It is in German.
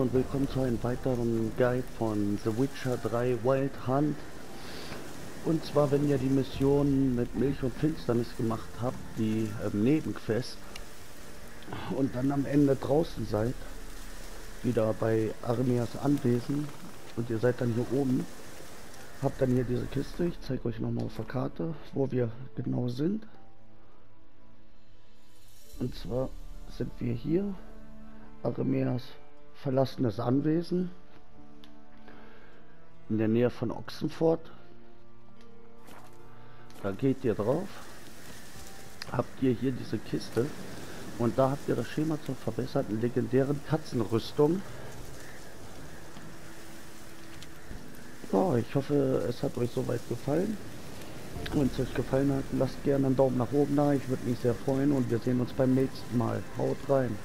und willkommen zu einem weiteren Guide von The Witcher 3 Wild Hunt. Und zwar, wenn ihr die Mission mit Milch und Finsternis gemacht habt, die Nebenquest, und dann am Ende draußen seid, wieder bei Aramias Anwesen, und ihr seid dann hier oben, habt dann hier diese Kiste. Ich zeige euch nochmal auf der Karte, wo wir genau sind. Und zwar sind wir hier, Aramias verlassenes Anwesen in der Nähe von Ochsenfurt. Da geht ihr drauf, habt ihr hier diese Kiste und da habt ihr das Schema zur verbesserten legendären Katzenrüstung. Oh, ich hoffe, es hat euch soweit gefallen. Wenn es euch gefallen hat, lasst gerne einen Daumen nach oben da. Ich würde mich sehr freuen und wir sehen uns beim nächsten Mal. Haut rein!